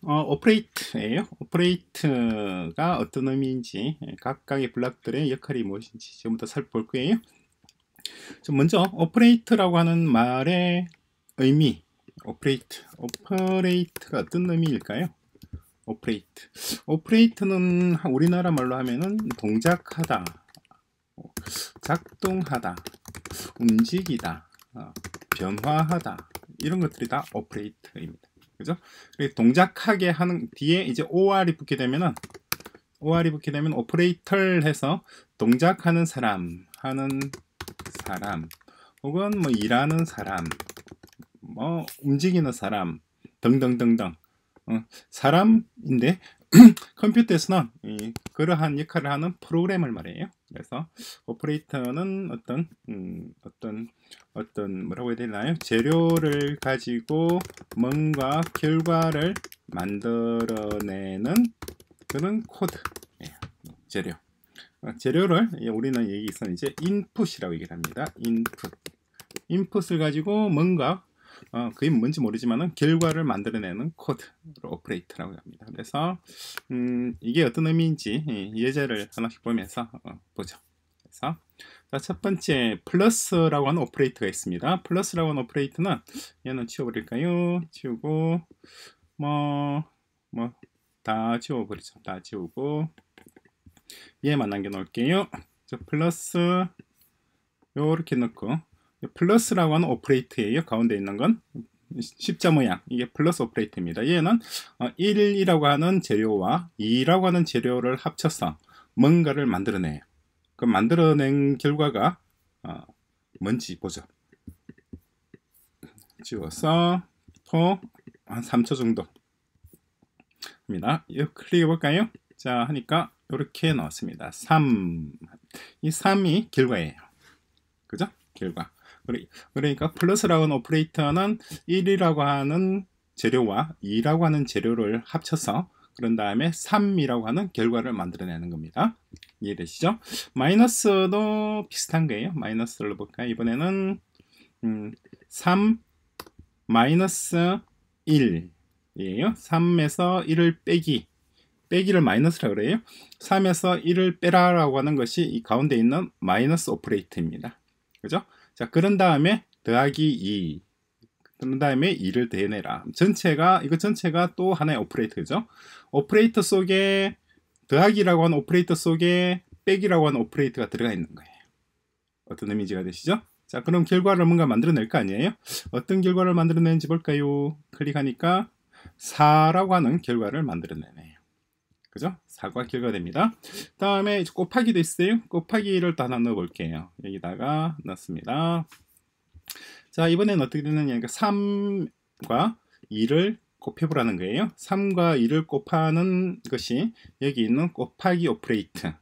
오퍼레이트예요. 오퍼레이트가 어떤 의미인지, 각각의 블록들의 역할이 무엇인지 지금부터 살펴볼 거예요. 먼저 오퍼레이트라고 하는 말의 의미, 오퍼레이트가 어떤 의미일까요? 오퍼레이트는 우리나라 말로 하면은 동작하다, 작동하다, 움직이다, 변화하다, 이런 것들이 다 오퍼레이트입니다. 그죠? 동작하게 하는 뒤에 이제 or이 붙게 되면은, 오퍼레이터를 해서 동작하는 사람, 혹은 뭐 일하는 사람, 뭐 움직이는 사람 등등등등, 사람인데 컴퓨터에서는 이 그러한 역할을 하는 프로그램을 말해요. 그래서 오퍼레이터는 어떤 뭐라고 해야 되나요? 재료를 가지고 뭔가 결과를 만들어내는 그런 코드예요. 재료를 우리는 여기서는 이제 인풋이라고 얘기를 합니다. 인풋을 가지고 뭔가 그게 뭔지 모르지만은 결과를 만들어내는 코드를 오퍼레이터라고 합니다. 그래서 이게 어떤 의미인지 예제를 하나씩 보면서 보죠. 그래서 첫 번째 플러스라고 하는 오퍼레이터가 있습니다. 플러스라고 하는 오퍼레이터는 얘는 치워버릴까요? 치우고 다 지워버리죠. 다 지우고 얘만 남겨놓을게요. 플러스 요렇게 넣고, 플러스라고 하는 오퍼레이터예요. 가운데 있는 건 십자 모양, 이게 플러스 오퍼레이터입니다. 얘는 1이라고 하는 재료와 2라고 하는 재료를 합쳐서 뭔가를 만들어내요. 그 만들어낸 결과가 뭔지 보죠. 지워서 톡 한 3초 정도 입니다. 이거 클릭해 볼까요? 자, 하니까 이렇게 넣었습니다. 3, 이 3이 결과예요. 그죠? 결과. 그러니까 플러스라고 하는 오퍼레이터는 1이라고 하는 재료와 2라고 하는 재료를 합쳐서 그런 다음에 3이라고 하는 결과를 만들어내는 겁니다. 이해되시죠? 마이너스도 비슷한 거예요. 마이너스를 볼까요? 이번에는 3 마이너스 1이에요. 3에서 1을 빼기를 마이너스라고 그래요. 3에서 1을 빼라라고 하는 것이 이 가운데 있는 마이너스 오퍼레이터입니다. 그죠? 자, 그런 다음에 더하기 2, 그런 다음에 2를 더해내라. 이거 전체가 또 하나의 오퍼레이터죠. 오퍼레이터 속에 더하기라고 하는 오퍼레이터 속에 빼기라고 하는 오퍼레이터가 들어가 있는 거예요. 어떤 의미가 되시죠? 자, 그럼 결과를 뭔가 만들어낼 거 아니에요? 어떤 결과를 만들어내는지 볼까요? 클릭하니까 4라고 하는 결과를 만들어내네요. 그죠? 4가 결과됩니다. 다음에 곱하기도 있어요. 곱하기를 또 하나 넣어 볼게요. 여기다가 넣습니다. 자, 이번에는 어떻게 되느냐, 3과 2를 곱해보라는 거예요. 3과 2를 곱하는 것이 여기 있는 곱하기 오퍼레이터.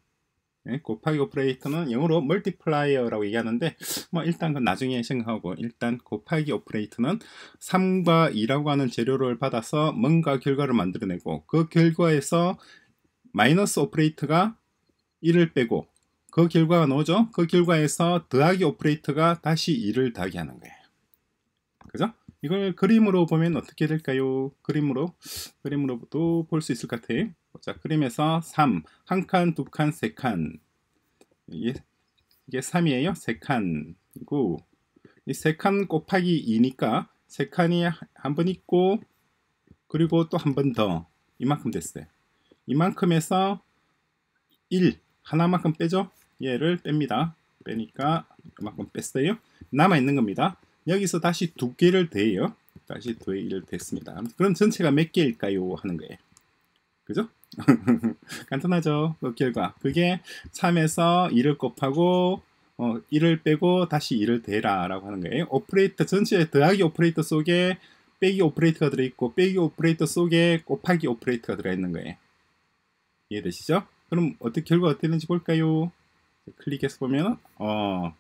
곱하기 오퍼레이터는 영어로 멀티플라이어라고 얘기하는데, 뭐 일단 그건 나중에 생각하고, 일단 곱하기 오퍼레이터는 3과 2라고 하는 재료를 받아서 뭔가 결과를 만들어내고, 그 결과에서 마이너스 오퍼레이터가 1을 빼고, 그 결과가 나오죠. 그 결과에서 더하기 오퍼레이터가 다시 2를 더하게 하는 거예요. 그죠? 이걸 그림으로 보면 어떻게 될까요? 그림으로도 볼 수 있을 것 같아요. 자, 그림에서 3, 한 칸, 두 칸, 세 칸. 이게 3이에요. 세 칸이고, 이 세 칸 곱하기 2니까 세 칸이 한 번 있고, 그리고 또 한 번 더. 이만큼 됐어요. 이만큼에서 1, 하나만큼 빼죠. 얘를 뺍니다. 빼니까 이만큼 뺐어요. 남아있는 겁니다. 여기서 다시 두 개를 대요. 다시 2를 댔습니다. 그럼 전체가 몇 개일까요? 하는 거예요. 그죠? 간단하죠? 그 결과. 그게 3에서 2를 곱하고 1을 빼고 다시 2를 대라 라고 하는 거예요. 오퍼레이터 전체에 더하기 오퍼레이터 속에 빼기 오퍼레이터가 들어있고, 빼기 오퍼레이터 속에 곱하기 오퍼레이터가 들어있는 거예요. 이해되시죠? 그럼 결과 어떻게 되는지 볼까요? 클릭해서 보면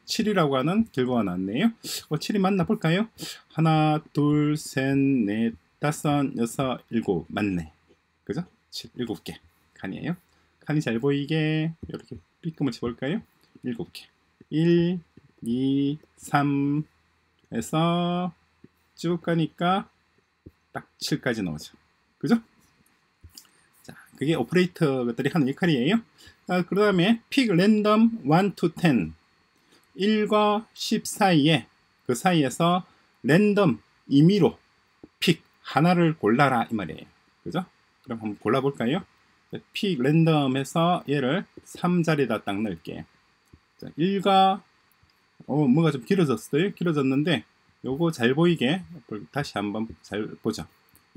7이라고 하는 결과가 나왔네요. 7이 맞나 볼까요? 하나, 둘, 셋, 넷, 다섯, 여섯, 일곱. 맞네. 그죠? 7개 칸이에요. 칸이 잘 보이게 이렇게 삐끔을 쳐볼까요? 7개. 1, 2, 3 해서 쭉 가니까 딱 7까지 나오죠. 그죠? 자, 그게 오퍼레이터들이 하는 역할이에요. 그 다음에 픽 랜덤 1 to 10 1과 10 사이에 그 사이에서 랜덤 임의로 픽 하나를 골라라 이 말이에요. 그죠? 그럼 한번 골라볼까요? 픽 랜덤에서 얘를 3자리에다 딱 넣을게. 자, 1과 뭔가 좀 길어졌어요. 길어졌는데 요거 잘 보이게 다시 한번 잘 보죠.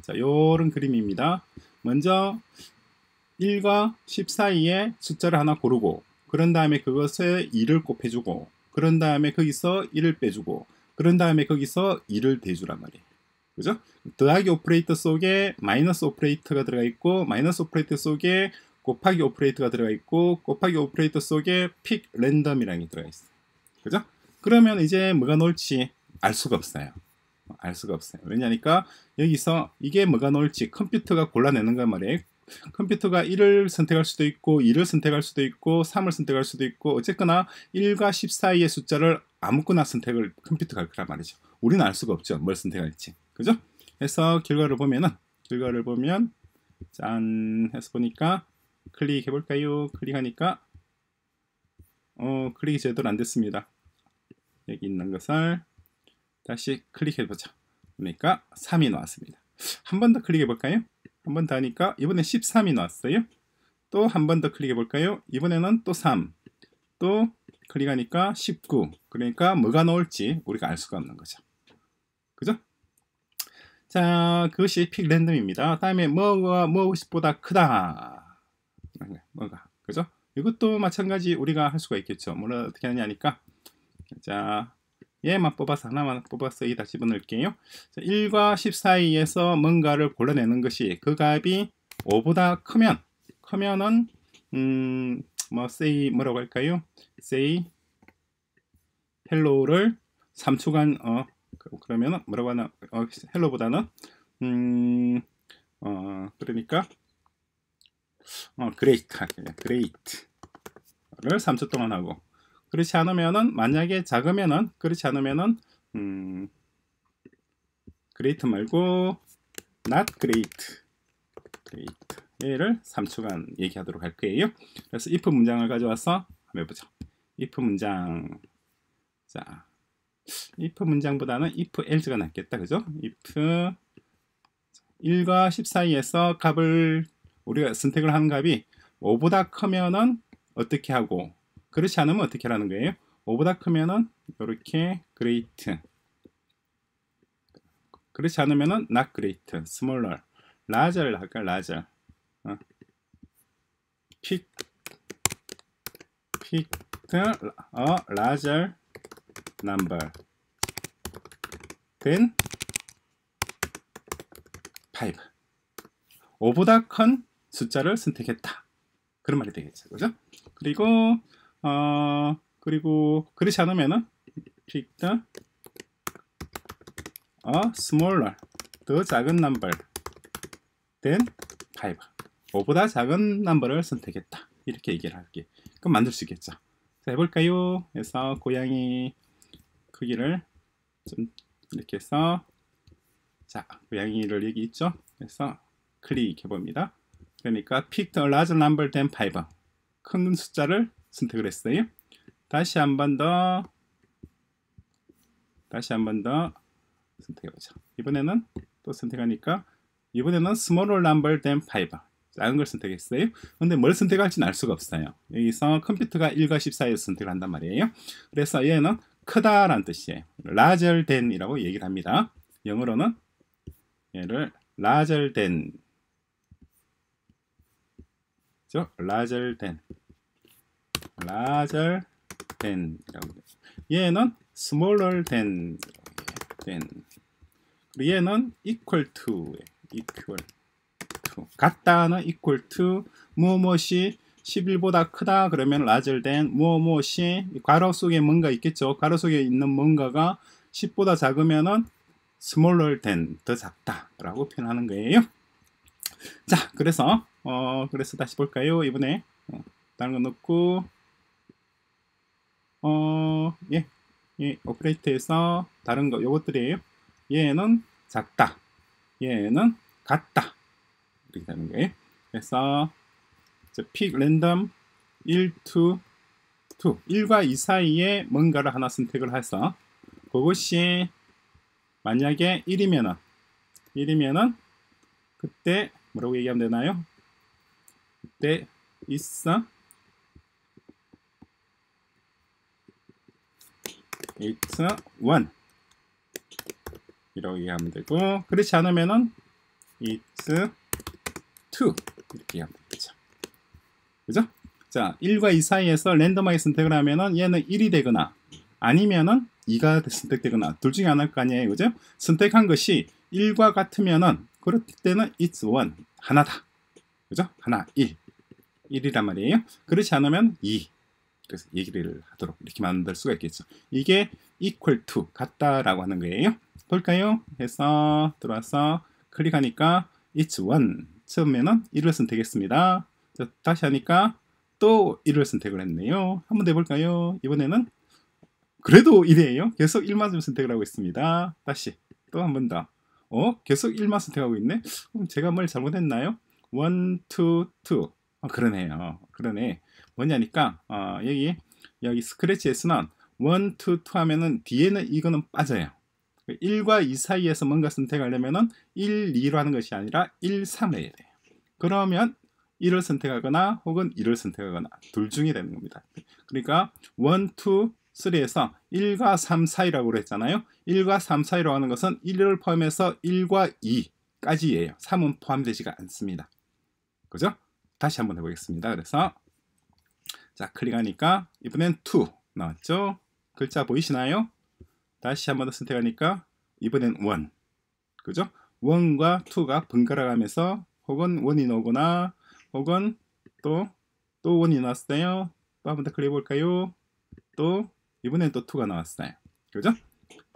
자, 요런 그림입니다. 먼저 1과 10 사이에 숫자를 하나 고르고, 그런 다음에 그것에 2를 곱해주고, 그런 다음에 거기서 1을 빼주고, 그런 다음에 거기서 2를 대주란 말이에요. 그죠? 더하기 오퍼레이터 속에 마이너스 오퍼레이터가 들어가 있고, 마이너스 오퍼레이터 속에 곱하기 오퍼레이터가 들어가 있고, 곱하기 오퍼레이터 속에 픽 랜덤이라는 게 들어가 있어요. 그죠? 그러면 이제 뭐가 나올지 알 수가 없어요. 알 수가 없어요. 왜냐니까 여기서 이게 뭐가 나올지 컴퓨터가 골라내는 거 말이에요. 컴퓨터가 1을 선택할 수도 있고 2를 선택할 수도 있고 3을 선택할 수도 있고, 어쨌거나 1과 10 사이의 숫자를 아무거나 선택을 컴퓨터가 할 거란 말이죠. 우리는 알 수가 없죠, 뭘 선택할지. 그죠? 해서 결과를 보면 짠 해서 보니까 클릭해 볼까요? 클릭하니까 클릭이 제대로 안 됐습니다. 여기 있는 것을 다시 클릭해 보자. 그러니까 3이 나왔습니다. 한 번 더 클릭해 볼까요? 한 번 더 하니까 이번에 13이 나왔어요. 또 한 번 더 클릭해 볼까요? 이번에는 또 3. 또 클릭하니까 19. 그러니까 뭐가 나올지 우리가 알 수가 없는 거죠. 그죠? 자, 그것이 픽 랜덤입니다. 다음에 뭐가 무엇보다 크다. 뭐가, 그죠? 이것도 마찬가지 우리가 할 수가 있겠죠. 뭐라 어떻게 하느냐 하니까. 자, 얘만 뽑아서 하나만 뽑아서 여기다 집어넣을게요. 자, 1과 10 사이에서 뭔가를 골라내는 것이 그 값이 5보다 크면은 뭐라고 할까요? say hello를 3초간 그러면은 뭐라고 하나? hello보다는 그러니까 great를 3초 동안 하고, 그렇지 않으면은 만약에 작으면은 great 말고 not great 얘를 3초간 얘기하도록 할 거예요. 그래서 if 문장을 가져와서 한번 해보죠. if 문장. 자, if 문장보다는 if else가 낫겠다. 그죠? if 1과 10 사이에서 값을 우리가 선택을 한 값이 5보다 크면은 어떻게 하고, 그렇지 않으면 어떻게 하라는 거예요? 5보다 크면은 이렇게 great, 그렇지 않으면은 not great, smaller, larger 할까? larger, pick a larger number than 5. 5보다 큰 숫자를 선택했다, 그런 말이 되겠죠. 그죠? 그리고 그렇지 않으면은 pick the smaller, 더 작은 number than 5. 5보다 작은 넘버를 선택했다, 이렇게 얘기를 할게. 그럼 만들 수 있겠죠. 자, 해볼까요? 그래서 고양이 크기를 좀 이렇게 해서, 자, 고양이를 여기 있죠. 그래서 클릭해 봅니다. 그러니까 pick the larger number than 5, 큰 숫자를 선택을 했어요. 다시 한 번 더 선택해보자. 이번에는 또 선택하니까 이번에는 smaller number than 5, 작은 걸 선택했어요. 근데 뭘 선택할지는 알 수가 없어요. 여기서 컴퓨터가 1과 10 사이에서 선택을 한단 말이에요. 그래서 얘는 크다 라는 뜻이에요. larger than 이라고 얘기를 합니다. 영어로는 얘를 larger than, larger than, larger than 이라고. 얘는 smaller than, 그리고 얘는 equal to, 같다는 equal to, 무엇이 11보다 크다 그러면 larger than, 무엇이 괄호 속에 뭔가 있겠죠. 괄호 속에 있는 뭔가가 10보다 작으면은 smaller than, 더 작다 라고 표현하는 거예요. 자, 그래서 다시 볼까요? 이번에 다른 거 넣고 오퍼레이터에서 다른 거 요것들이에요. 얘는 작다, 얘는 같다, 이렇게 되는 거예요. 그래서 pick random 1, 2, 2 1과 2 사이에 뭔가를 하나 선택을 해서 그것이 만약에 1이면은 그때 뭐라고 얘기하면 되나요? 그때 있어 it's 1 이라고 얘기하면 되고, 그렇지 않으면은 it's 2 이렇게 얘기하면 되겠죠. 그죠? 자, 1과 2 사이에서 랜덤하게 선택을 하면은 얘는 1이 되거나 아니면은 2가 선택되거나 둘 중에 하나일 거 아니에요. 그죠? 선택한 것이 1과 같으면은 그럴 때는 it's 1 하나다. 그죠? 하나 1이란 말이에요. 그렇지 않으면 2. 그래서 얘기를 하도록 이렇게 만들 수가 있겠죠. 이게 equal to 같다라고 하는 거예요. 볼까요? 해서 들어와서 클릭하니까 it's 1 처음에는 1을 선택했습니다. 다시 하니까 또 1을 선택을 했네요. 한번 해볼까요? 이번에는 그래도 1이에요. 계속 1만 좀 선택을 하고 있습니다. 다시 또 한 번 더. 계속 1만 선택하고 있네. 그럼 제가 뭘 잘못했나요? 1, 2, 2. 그러네요. 그러네. 뭐냐니까 여기 스크래치에서는 1, 2, 2 하면은 뒤에는 이거는 빠져요. 1과 2 사이에서 뭔가 선택하려면은 1, 2로 하는 것이 아니라 1, 3을 해야 돼요. 그러면 1을 선택하거나 혹은 2를 선택하거나 둘 중에 되는 겁니다. 그러니까 1, 2, 3에서 1과 3 사이라고 그랬잖아요. 1과 3 사이로 하는 것은 1을 포함해서 1과 2까지예요. 3은 포함되지가 않습니다. 그죠? 다시 한번 해보겠습니다. 그래서 자, 클릭하니까 이번엔 2 나왔죠? 글자 보이시나요? 다시 한번 더 선택하니까 이번엔 1. 그죠? 1과 2가 번갈아 가면서 혹은 1이 나오거나 혹은 또 1이 나왔어요. 또 한번 더 클릭해 볼까요? 또 이번엔 또 2가 나왔어요. 그죠?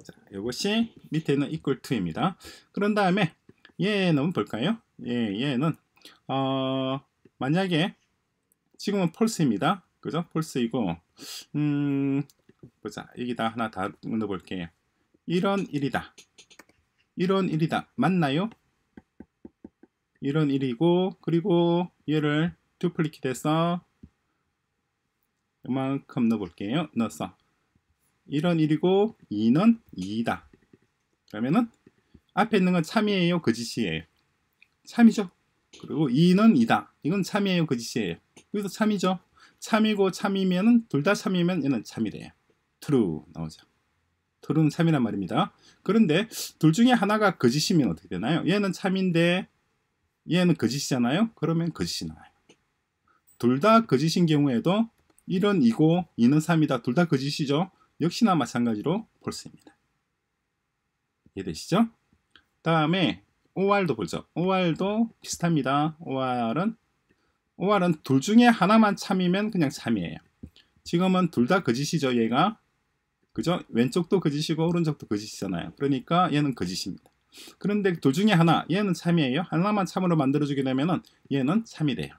자, 이것이 밑에 있는 equal to입니다. 그런 다음에 얘는 볼까요? 얘는 만약에 지금은 false입니다. 그죠? false이고 보자. 여기다 하나 다 넣어 볼게요. 이런 일이다. 맞나요? 이런 일이고, 그리고 얘를 듀플리킷해서 이만큼 넣어 볼게요. 넣었어. 이런 일이고 2는 2이다. 그러면은 앞에 있는 건 참이에요, 거짓이에요? 참이죠. 그리고 2는 2다. 이건 참이에요, 거짓이에요? 여기도 참이죠. 참이고 참이면은 둘 다 참이면 얘는 참이 돼요. true 나오죠. true는 참이란 말입니다. 그런데 둘 중에 하나가 거짓이면 어떻게 되나요? 얘는 참인데 얘는 거짓이잖아요. 그러면 거짓이 나와요. 둘 다 거짓인 경우에도 1은 2고 2는 3이다. 둘 다 거짓이죠. 역시나 마찬가지로 false입니다. 이해되시죠? 다음에 or도 보죠. or도 비슷합니다. or은 둘 중에 하나만 참이면 그냥 참이에요. 지금은 둘 다 거짓이죠, 얘가. 그죠? 왼쪽도 거짓이고 오른쪽도 거짓이잖아요. 그러니까 얘는 거짓입니다. 그런데 둘 중에 하나, 얘는 참이에요. 하나만 참으로 만들어주게 되면은 얘는 참이 돼요.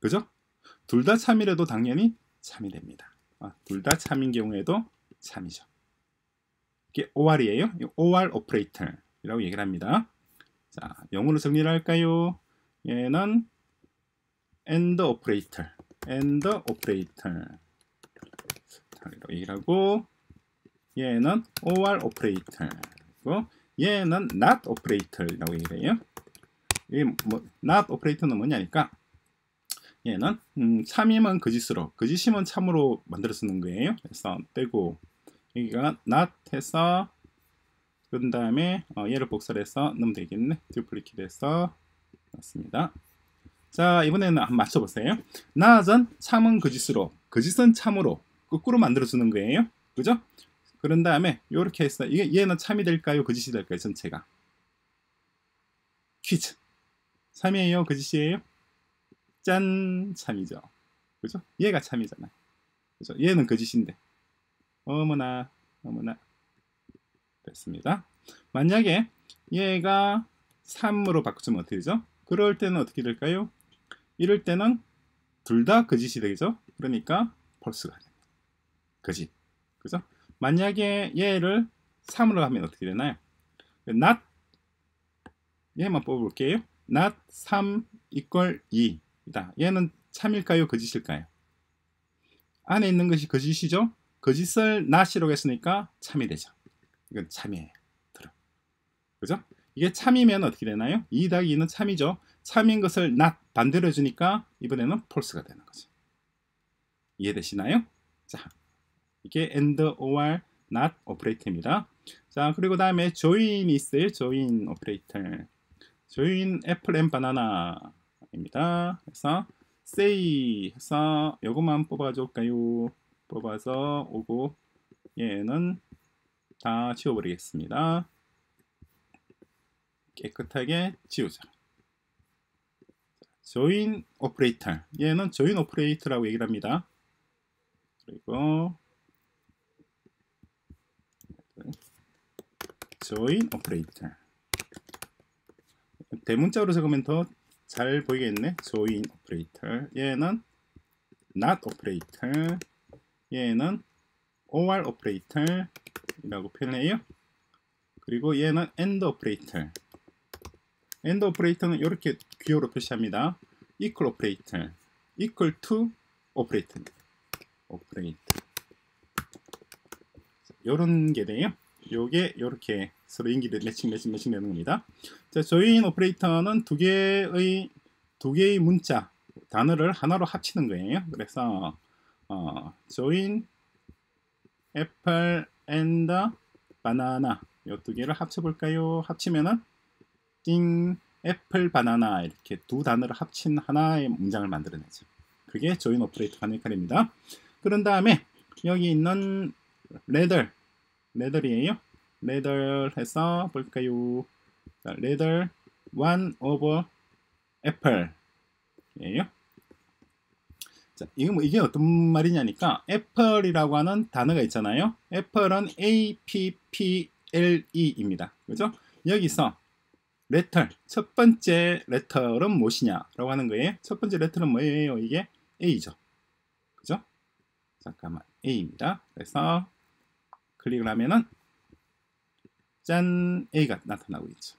그죠? 둘 다 참이라도 당연히 참이 됩니다. 둘 다 참인 경우에도 참이죠. 이게 OR이에요. OR 오퍼레이터라고 얘기를 합니다. 자, 영어로 정리를 할까요? 얘는 AND 오퍼레이터 이렇게 얘기를 하고, 얘는 OR 오퍼레이터, 그리고 얘는 NOT 오퍼레이터라고 얘기를 해요. 이게 NOT 오퍼레이터는 뭐냐니까 얘는 참이면 거짓으로, 거짓이면 참으로 만들어 쓰는 거예요. 그래서 떼고 여기가 NOT 해서 그런 다음에 얘를 복사해서 넣으면 되겠네. 듀플리킷 해서 넣습니다. 자, 이번에는 한번 맞춰보세요. NOT은 참은 거짓으로, 거짓은 참으로 거꾸로 만들어주는 거예요. 그죠? 그런 다음에 이렇게 해서 이게 얘는 참이 될까요, 거짓이 될까요? 전체가 퀴즈. 참이에요, 거짓이에요? 짠, 참이죠. 그죠? 얘가 참이잖아요. 그죠? 얘는 거짓인데. 어머나. 됐습니다. 만약에 얘가 3으로 바꾸면 어떻게 되죠? 그럴 때는 어떻게 될까요? 이럴 때는 둘 다 거짓이 되죠. 그러니까 false가 됩니다. 거짓. 그죠? 만약에 얘를 3으로 하면 어떻게 되나요? not 얘만 뽑아볼게요. not 3 equal 2이다. 얘는 참일까요? 거짓일까요? 안에 있는 것이 거짓이죠. 거짓을 not이라고 했으니까 참이 되죠. 이건 참이에요. 들어. 그죠? 이게 참이면 어떻게 되나요? 2-2는 참이죠. 참인 것을 not 반대로 해주니까 이번에는 false가 되는 거죠. 이해되시나요? 자, 이게 and or not operator입니다. 자, 그리고 다음에 join이 있어요. join operator. join apple and banana입니다. 그래서 say 해서 요것만 뽑아줄까요? 뽑아서 오고 얘는 다 지워버리겠습니다. 깨끗하게 지우자. join operator. 얘는 join operator라고 얘기를 합니다. 그리고 join operator. 대문자로 적으면 더 잘 보이겠네. join operator. 얘는 not operator. 얘는 or operator 이라고 표현해요. 그리고 얘는 and operator. and operator는 이렇게 기호로 표시합니다. equal operator, equal to operator, operator. 요런 게 돼요. 요게 요렇게 서로 인기를 매칭 되는 겁니다. 자, join operator는 두 개의 문자 단어를 하나로 합치는 거예요. 그래서 join apple and banana 요 두 개를 합쳐볼까요? 합치면은 띵 애플 바나나 이렇게 두 단어를 합친 하나의 문장을 만들어내죠. 그게 join operator라는 역할입니다. 그런 다음에 여기 있는 ladder이에요. ladder 해서 볼까요? ladder 1 over apple 이에요. 자, 이게 어떤 말이냐니까 애플이라고 하는 단어가 있잖아요. 애플은 APPLE 입니다. 그죠? 여기서 레터, 첫 번째 레터는 무엇이냐 라고 하는 거예요. 첫 번째 레터는 뭐예요? 이게 A죠. 그죠? 잠깐만, A입니다. 그래서 클릭을 하면은 짠, A가 나타나고 있죠.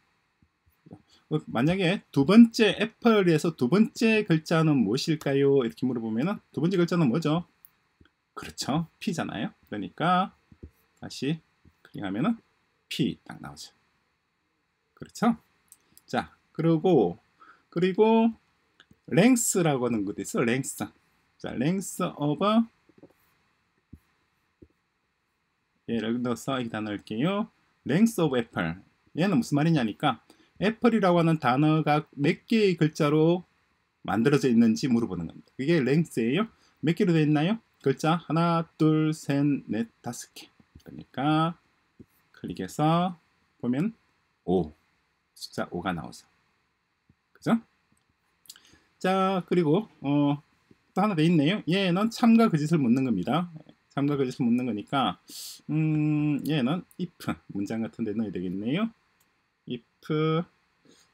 만약에 두 번째 애플에서 두 번째 글자는 무엇일까요? 이렇게 물어보면은 두 번째 글자는 뭐죠? 그렇죠, P잖아요. 그러니까 다시 클릭하면은 P 딱 나오죠. 그렇죠? 자, 그리고 length라고 하는 것도 있어. length. 자, length over 예를 들어서 여기다 넣을게요. length of apple. 얘는 무슨 말이냐니까 애플이라고 하는 단어가 몇 개의 글자로 만들어져 있는지 물어보는 겁니다. 그게 length예요. 몇 개로 되어 있나요? 글자 하나, 둘, 셋, 넷, 다섯 개. 그러니까 클릭해서 보면 5. 숫자 5가 나오죠. 그죠? 자, 그리고 또 하나 더 있네요. 얘는 참과 거짓을 묻는 겁니다. 참과 거짓을 묻는 거니까 얘는 if 문장 같은 데 넣어야 되겠네요.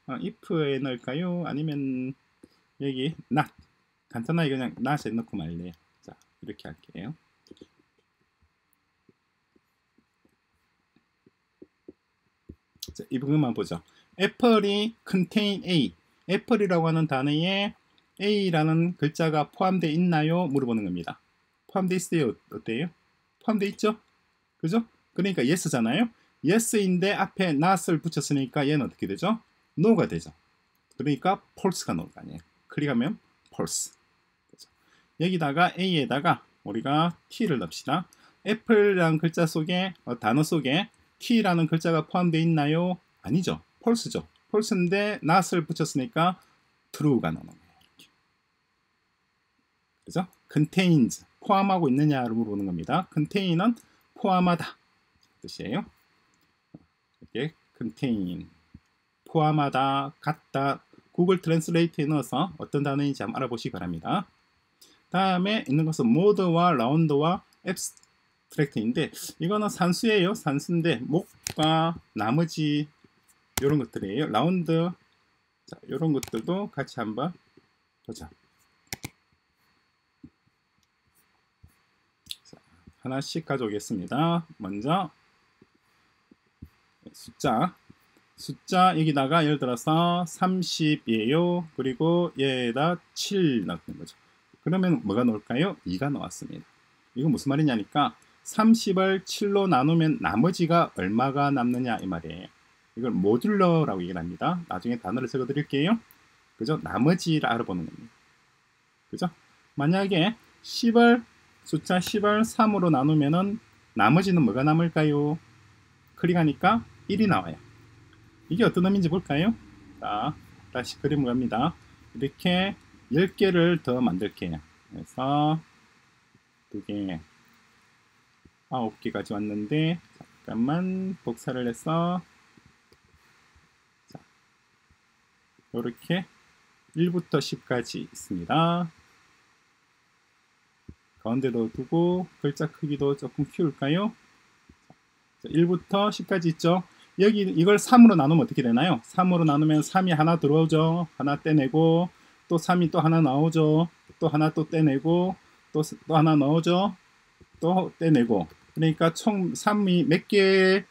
if에 넣을까요? 아니면 여기 not 간단하게 그냥 not에 넣고 말래요. 자, 이렇게 할게요. 자, 이 부분만 보죠. 애플이 contain A. 애플이라고 하는 단어에 A라는 글자가 포함되어 있나요? 물어보는 겁니다. 포함되어 있어요? 어때요? 포함되어 있죠? 그죠? 그러니까 yes잖아요. yes인데 앞에 not을 붙였으니까 얘는 어떻게 되죠? no가 되죠. 그러니까 false가 나올 거 아니에요. 클릭하면 false. 그죠? 여기다가 A에다가 우리가 t를 넣읍시다. 애플이라는 글자 속에 단어 속에 t라는 글자가 포함되어 있나요? 아니죠. false죠. false인데 not을 붙였으니까 true가 나오는 거예요. 이렇게. 그죠? contains, 포함하고 있느냐를 물어보는 겁니다. contain은 포함하다 뜻이에요. 이렇게 contain, 포함하다, 같다. 구글 트랜스레이트에 넣어서 어떤 단어인지 한번 알아보시기 바랍니다. 다음에 있는 것은 mode와 round와 abstract인데 이거는 산수예요. 산수인데 목과 나머지 이런 것들이에요. 라운드, 자, 이런 것들도 같이 한번 보자. 자, 하나씩 가져오겠습니다. 먼저 숫자 숫자 여기다가 예를 들어서 30이에요. 그리고 얘에다 7 넣는 거죠. 그러면 뭐가 나올까요? 2가 나왔습니다. 이건 무슨 말이냐니까 30을 7로 나누면 나머지가 얼마가 남느냐 이 말이에요. 이걸 모듈러라고 얘기를 합니다. 나중에 단어를 적어 드릴게요. 그죠? 나머지를 알아보는 겁니다. 그죠? 만약에 10을 숫자 10을 3으로 나누면은 나머지는 뭐가 남을까요? 클릭하니까 1이 나와요. 이게 어떤 의미인지 볼까요? 자, 다시 그림 갑니다. 이렇게 10개를 더 만들게요. 그래서 2개 9개까지 왔는데 잠깐만 복사를 해서 이렇게 1부터 10까지 있습니다. 가운데도 두고 글자 크기도 조금 키울까요? 1부터 10까지 있죠. 여기 이걸 3으로 나누면 어떻게 되나요? 3으로 나누면 3이 하나 들어오죠. 하나 떼내고 또 3이 또 하나 나오죠. 또 하나 또 떼내고 또 하나 나오죠. 또 떼내고 그러니까 총 3이 몇 개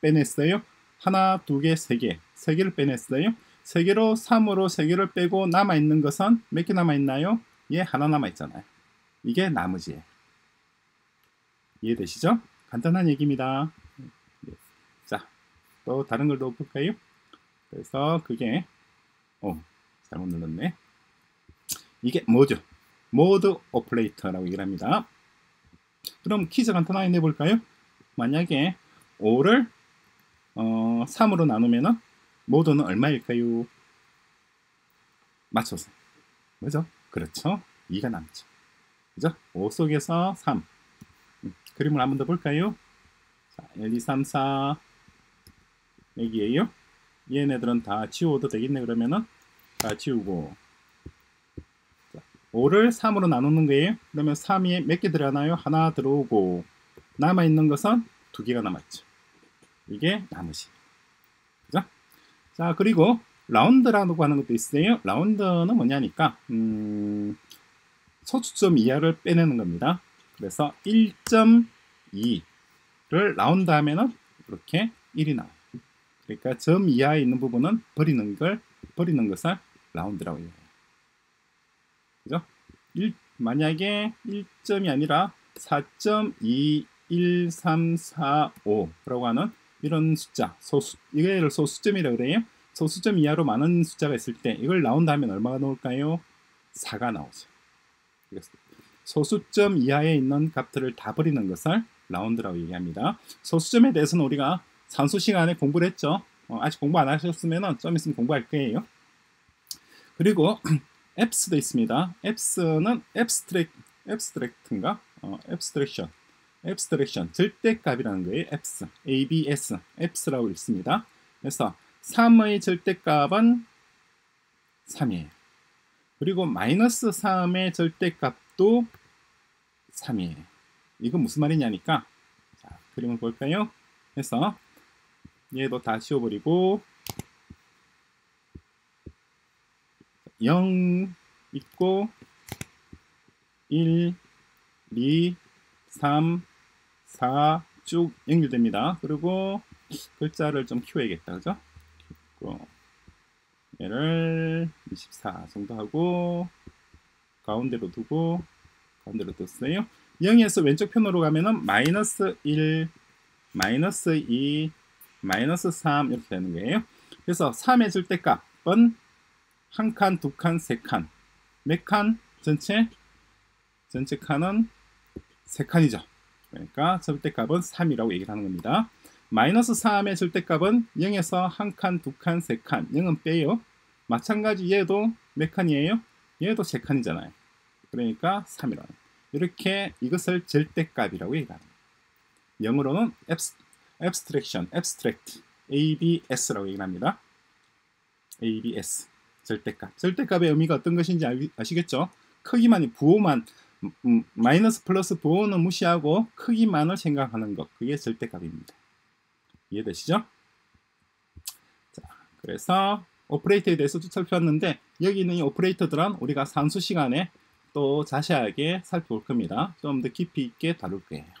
빼냈어요? 하나, 두 개, 세 개. 세 개를 빼냈어요. 3개로 3으로 3개를 빼고 남아있는 것은 몇 개 남아있나요? 예, 하나 남아있잖아요. 이게 나머지예요. 이해되시죠? 간단한 얘기입니다. 자, 또 다른 걸 넣어볼까요? 그래서 그게 잘못 눌렀네. 이게 모드 오퍼레이터라고 얘기를 합니다. 그럼 퀴즈 간단하게 내볼까요? 만약에 5를 3으로 나누면은 모드는 얼마일까요? 맞춰서. 뭐죠? 그렇죠. 2가 남죠. 그죠? 5 속에서 3. 그림을 한번 더 볼까요? 자, 1, 2, 3, 4. 여기에요. 얘네들은 다 지워도 되겠네, 그러면은. 다 지우고. 자, 5를 3으로 나누는 거예요. 그러면 3이 몇 개 들어가나요? 하나 들어오고. 남아있는 것은 2개가 남았죠. 이게 나머지. 그죠? 자, 그리고 라운드라고 하는 것도 있어요. 라운드는 뭐냐니까 소수점 이하를 빼내는 겁니다. 그래서 1.2를 라운드 하면은 이렇게 1이 나와요. 그러니까 점 이하에 있는 부분은 버리는 것을 라운드라고 해요. 그죠? 만약에 1점이 아니라 4.21345라고 하는 이런 숫자, 이거를 소수점이라고 그래요. 소수점 이하로 많은 숫자가 있을 때 이걸 라운드 하면 얼마가 나올까요? 4가 나오죠. 소수점 이하에 있는 값들을 다 버리는 것을 라운드라고 얘기합니다. 소수점에 대해서는 우리가 산수 시간에 공부를 했죠. 아직 공부 안 하셨으면 좀 있으면 공부할 거예요. 그리고 앱스도 있습니다. 앱스는 앱스트랙트인가? 앱스트랙션 절대값이라는 거예요. 앱스, ABS, 앱스라고 읽습니다. 그래서 3의 절대값은 3이에요. 그리고 마이너스 3의 절대값도 3이에요. 이건 무슨 말이냐니까. 자, 그림을 볼까요? 해서 얘도 다 지워버리고 0 있고 1, 2, 3, 4 쭉 연결됩니다. 그리고 글자를 좀 키워야겠다. 그죠? 얘를 24 정도 하고 가운데로 두고 가운데로 뒀어요. 0에서 왼쪽 편으로 가면은 마이너스 1, 마이너스 2, 마이너스 3 이렇게 되는 거예요. 그래서 3의 절대값은 한 칸, 두 칸, 세 칸. 몇 칸? 전체 칸은 3칸이죠. 그러니까 절대값은 3이라고 얘기를 하는 겁니다. 마이너스 3의 절대값은 0에서 1칸, 2칸, 3칸. 0은 빼요. 마찬가지 얘도 몇 칸이에요? 얘도 3칸이잖아요. 그러니까 3이라고. 이렇게 이것을 절대값이라고 얘기합니다. 영어로는 abstract, ABS라고 얘기합니다. ABS, 절대값. 절대값의 의미가 어떤 것인지 아시겠죠? 크기만이 부호만, 마이너스 플러스 부호는 무시하고 크기만을 생각하는 것. 그게 절대값입니다. 이해되시죠? 자, 그래서 오퍼레이터에 대해서도 살펴봤는데 여기 있는 이 오퍼레이터들은 우리가 산수 시간에 또 자세하게 살펴볼 겁니다. 좀 더 깊이 있게 다룰 거예요.